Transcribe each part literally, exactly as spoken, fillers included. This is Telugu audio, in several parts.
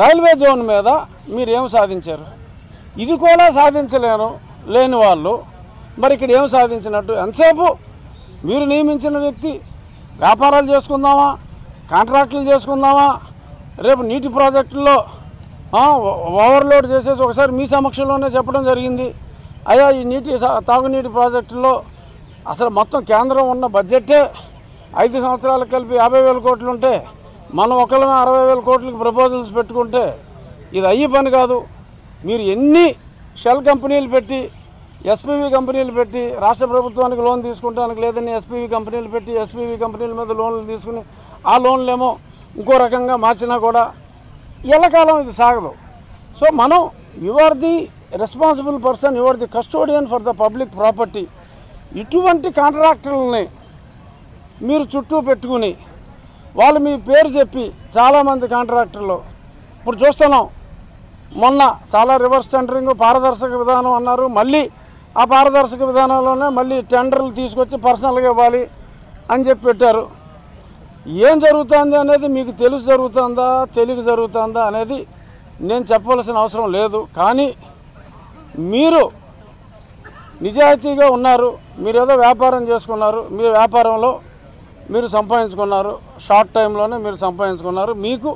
రైల్వే జోన్ మీద మీరు ఏం సాధించారు? ఇది కూడా సాధించలేను లేని వాళ్ళు మరి ఇక్కడ ఏం సాధించినట్టు? ఎంతసేపు మీరు నియమించిన వ్యక్తి వ్యాపారాలు చేసుకుందామా, కాంట్రాక్టులు చేసుకుందామా, రేపు నీటి ప్రాజెక్టుల్లో ఓవర్లోడ్ చేసేసి ఒకసారి మీ సమక్షంలోనే చెప్పడం జరిగింది, అయ్యా ఈ నీటి తాగునీటి ప్రాజెక్టుల్లో అసలు మొత్తం కేంద్రం ఉన్న బడ్జెట్టే ఐదు సంవత్సరాలకు కలిపి యాభై వేల కోట్లు ఉంటే మనం ఒకళ్ళమే అరవై వేల కోట్లకి ప్రపోజల్స్ పెట్టుకుంటే ఇది అయ్యే పని కాదు. మీరు ఎన్ని షెల్ కంపెనీలు పెట్టి, ఎస్పీవీ కంపెనీలు పెట్టి, రాష్ట్ర ప్రభుత్వానికి లోన్ తీసుకుంటానికి లేదని ఎస్పీవీ కంపెనీలు పెట్టి ఎస్పీవీ కంపెనీల మీద లోన్లు తీసుకుని ఆ లోన్లేమో ఇంకో రకంగా మార్చినా కూడా ఎల్లకాలం ఇది సాగదు. సో మనం you are the responsible person, you are the custodian for the public property. ఇటువంటి కాంట్రాక్టర్లని మీరు చుట్టూ పెట్టుకుని వాళ్ళు మీ పేరు చెప్పి చాలామంది కాంట్రాక్టర్లు ఇప్పుడు చూస్తున్నాం. మొన్న చాలా రివర్స్ టెండరింగ్, పారదర్శక విధానం అన్నారు. మళ్ళీ ఆ పారదర్శక విధానంలోనే మళ్ళీ టెండర్లు తీసుకొచ్చి పర్సనల్గా ఇవ్వాలి అని చెప్పి పెట్టారు. ఏం జరుగుతుంది అనేది మీకు తెలుసు జరుగుతుందా తెలియక జరుగుతుందా అనేది నేను చెప్పవలసిన అవసరం లేదు. కానీ మీరు నిజాయితీగా ఉన్నారు, మీరు ఏదో వ్యాపారం చేసుకున్నారు, మీ వ్యాపారంలో మీరు సంపాదించుకున్నారు, షార్ట్ టైంలోనే మీరు సంపాదించుకున్నారు. మీకు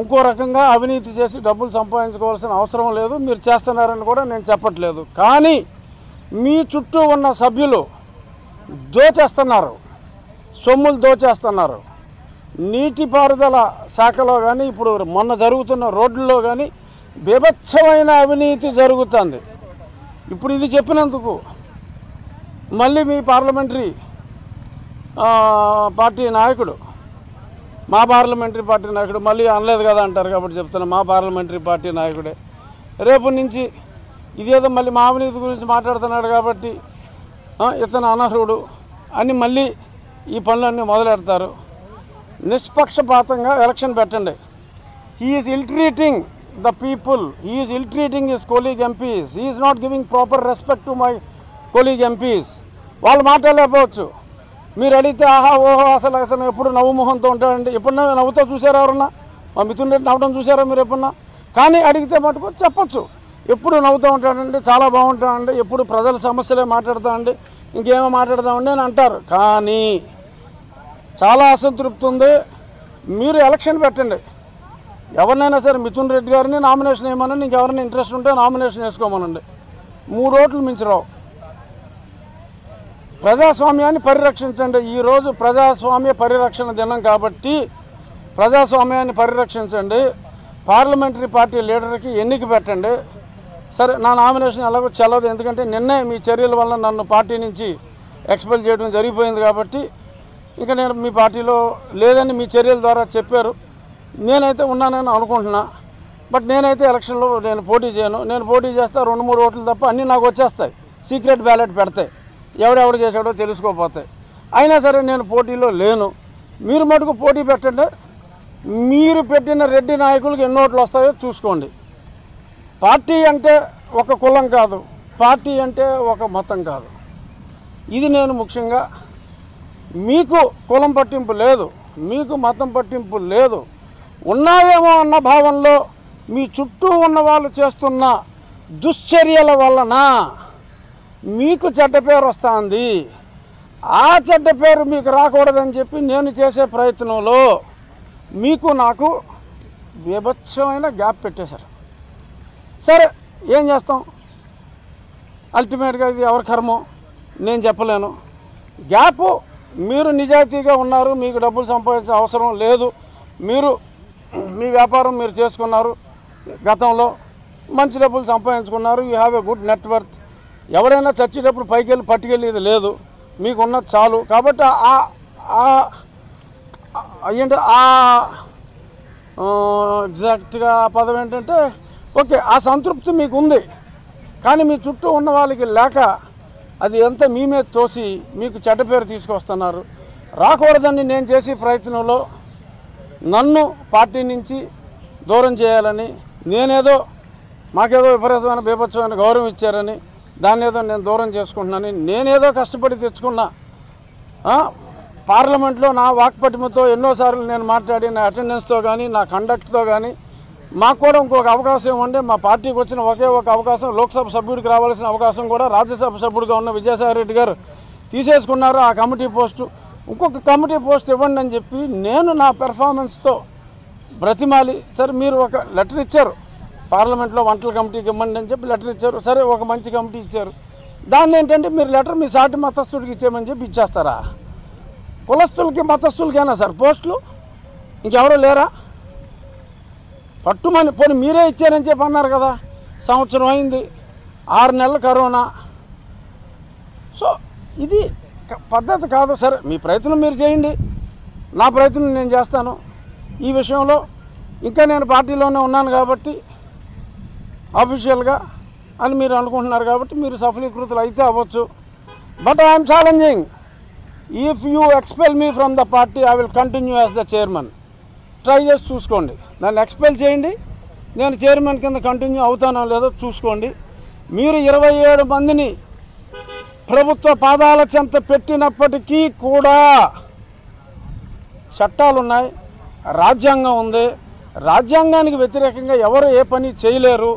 ఇంకో రకంగా అవినీతి చేసి డబ్బులు సంపాదించుకోవాల్సిన అవసరం లేదు, మీరు చేస్తున్నారని కూడా నేను చెప్పట్లేదు. కానీ మీ చుట్టూ ఉన్న సభ్యులు దోచేస్తున్నారు, సొమ్ములు దోచేస్తున్నారు. నీటిపారుదల శాఖలో కానీ, ఇప్పుడు మొన్న జరుగుతున్న రోడ్లలో కానీ బీభత్సమైన అవినీతి జరుగుతుంది. ఇప్పుడు ఇది చెప్పినందుకు మళ్ళీ మీ పార్లమెంటరీ పార్టీ నాయకుడు, మా పార్లమెంటరీ పార్టీ నాయకుడు మళ్ళీ అనలేదు కదా అంటారు కాబట్టి చెప్తున్నా, మా పార్లమెంటరీ పార్టీ నాయకుడే రేపు నుంచి ఇదేదో మళ్ళీ మా అవినీతి గురించి మాట్లాడుతున్నాడు కాబట్టి ఇతను అనర్హుడు అని మళ్ళీ ఈ పనులన్నీ మొదలెడతారు. నిష్పక్షపాతంగా ఎలక్షన్ పెట్టండి. He's ill treating the people, he is ill treating his colleague M Ps, he is not giving proper respect to my colleague M Ps. వాళ్ళు మాట్లాడలేకపోవచ్చు. మీరు అడిగితే ఆహా ఓహో అసలు అతను ఎప్పుడు నవ్వు మొహంతో ఉంటాడండి, ఎప్పుడన్నా నవ్వుతో చూసారా ఎవరన్నా? మా మిథున్ రెడ్డి నవ్వడం చూసారా మీరు ఎప్పుడన్నా? కానీ అడిగితే మటుకు చెప్పచ్చు, ఎప్పుడు నవ్వుతూ ఉంటాడండి, చాలా బాగుంటాడండి, ఎప్పుడు ప్రజల సమస్యలే మాట్లాడతామండి, ఇంకేమో మాట్లాడదామండి అని అంటారు. కానీ చాలా అసంతృప్తి ఉంది. మీరు ఎలక్షన్ పెట్టండి, ఎవరినైనా సరే మిథున్ రెడ్డి గారిని నామినేషన్ వేయమని, నీకు ఎవరైనా ఇంట్రెస్ట్ ఉంటే నామినేషన్ వేసుకోమనండి. మూడు ఓట్లు మించిరావు. ప్రజాస్వామ్యాన్ని పరిరక్షించండి. ఈరోజు ప్రజాస్వామ్య పరిరక్షణ దినం కాబట్టి ప్రజాస్వామ్యాన్ని పరిరక్షించండి. పార్లమెంటరీ పార్టీ లీడర్కి ఎన్నిక పెట్టండి. సరే, నా నామినేషన్ ఎలాగో చెల్లదు, ఎందుకంటే నిన్నే మీ చర్యల వల్ల నన్ను పార్టీ నుంచి ఎక్స్పెల్ చేయడం జరిగిపోయింది కాబట్టి ఇంకా నేను మీ పార్టీలో లేదని మీ చర్యల ద్వారా చెప్పారు. నేనైతే ఉన్నానని అనుకుంటున్నా, బట్ నేనైతే ఎలక్షన్లో నేను పోటీ చేయను. నేను పోటీ చేస్తా రెండు మూడు ఓట్లు తప్ప అన్నీ నాకు వచ్చేస్తాయి, సీక్రెట్ బ్యాలెట్ పెడతాయి, ఎవడెవడు చేశాడో తెలుసుకోపోతాయి. అయినా సరే నేను పోటీలో లేను. మీరు మటుకు పోటీ పెట్టండి. మీరు పెట్టిన రెడ్డి నాయకులకు ఎన్ని ఓట్లు వస్తాయో చూసుకోండి. పార్టీ అంటే ఒక కులం కాదు, పార్టీ అంటే ఒక మతం కాదు. ఇది నేను ముఖ్యంగా, మీకు కులం పట్టింపు లేదు, మీకు మతం పట్టింపు లేదు, ఉన్నాయేమో అన్న భావంలో మీ చుట్టూ ఉన్న వాళ్ళు చేస్తున్న దుశ్చర్యల వలన మీకు చెడ్డ పేరు వస్తుంది. ఆ చెడ్డ పేరు మీకు రాకూడదని చెప్పి నేను చేసే ప్రయత్నంలో మీకు నాకు బీభత్సమైన గ్యాప్ పెట్టేశారు. సరే, ఏం చేస్తాం, అల్టిమేట్గా ఇది ఎవరి కర్మో నేను చెప్పలేను. గ్యాప్, మీరు నిజాయితీగా ఉన్నారు, మీకు డబ్బులు సంపాదించే అవసరం లేదు, మీరు మీ వ్యాపారం మీరు చేసుకున్నారు, గతంలో మంచి డబ్బులు సంపాదించుకున్నారు, you have a good net worth. ఎవరైనా చచ్చేటప్పుడు పైకి వెళ్ళి పట్టుకెళ్ళేది లేదు, మీకున్నది చాలు. కాబట్టి ఏంటి ఆ ఎగ్జాక్ట్గా పదం ఏంటంటే ఓకే, ఆ సంతృప్తి మీకు ఉంది. కానీ మీ చుట్టూ ఉన్న వాళ్ళకి లేక అది ఎంత మీ మీద తోసి మీకు చెడ్డ పేరు తీసుకొస్తున్నారు. రాకూడదని నేను చేసే ప్రయత్నంలో నన్ను పార్టీ నుంచి దూరం చేయాలని, నేనేదో మాకేదో విపరీతమైన బీభత్సమైన గౌరవం ఇచ్చారని దాన్ని ఏదో నేను దూరం చేసుకుంటున్నాను. నేనేదో కష్టపడి తెచ్చుకున్నా, పార్లమెంట్లో నా వాక్పటిమతో ఎన్నోసార్లు నేను మాట్లాడి, నా అటెండెన్స్తో కానీ, నా కండక్ట్తో కానీ మాకొడ ఇంకొక అవకాశం ఉండే మా పార్టీకి వచ్చిన ఒకే ఒక అవకాశం లోక్‌సభ సభ్యుడికి రావాల్సిన అవకాశం కూడా రాజ్యసభ సభ్యుడిగా ఉన్న విజయసాయి రెడ్డి గారు తీసేసుకున్నారు ఆ కమిటీ పోస్ట్ ఇంకొక కమిటీ పోస్ట్ ఇవ్వండి అని చెప్పి నేను నా పెర్ఫార్మెన్స్ తో బ్రతిమాలి సర్ మీరు ఒక లెటర్ ఇచ్చారు పార్లమెంట్ లో వంటల కమిటీకి ఇవ్వండి అని చెప్పి లెటర్ ఇచ్చారు సరే ఒక మంచి కమిటీ ఇచ్చారు దాన్ని ఏంటంటే మీరు లెటర్ మీ సాటి మతస్థుడికి ఇచ్చేమని చెప్పి ఇచ్చేస్తారా కులస్థులకి మతస్థులకేనా సార్ పోస్టులు ఇంకెవరో లేరా పట్టుమని పోని మీరే ఇచ్చారని చెప్పి అన్నారు కదా సంవత్సరం అయింది ఆరు నెలలు కరోనా సో ఇది పద్ధతి కాదు సరే మీ ప్రయత్నం మీరు చేయండి నా ప్రయత్నం నేను చేస్తాను ఈ విషయంలో ఇంకా నేను పార్టీలోనే ఉన్నాను కాబట్టి ఆఫీషియల్గా అని మీరు అనుకుంటున్నారు కాబట్టి మీరు సఫలీకృతులు అయితే అవ్వచ్చు but I'm challenging if you expel me from the party I will continue as the chairman try just చూసుకోండి నన్ను ఎక్స్పెల్ చేయండి నేను చైర్మన్ కింద కంటిన్యూ అవుతానో లేదో చూసుకోండి మీరు ఇరవై ఏడు మందిని ప్రభుత్వ పాదాల చెంత పెట్టినప్పటికీ కూడా చట్టాలు ఉన్నాయి రాజ్యాంగం ఉంది రాజ్యాంగానికి వ్యతిరేకంగా ఎవరు ఏ పని చేయలేరు।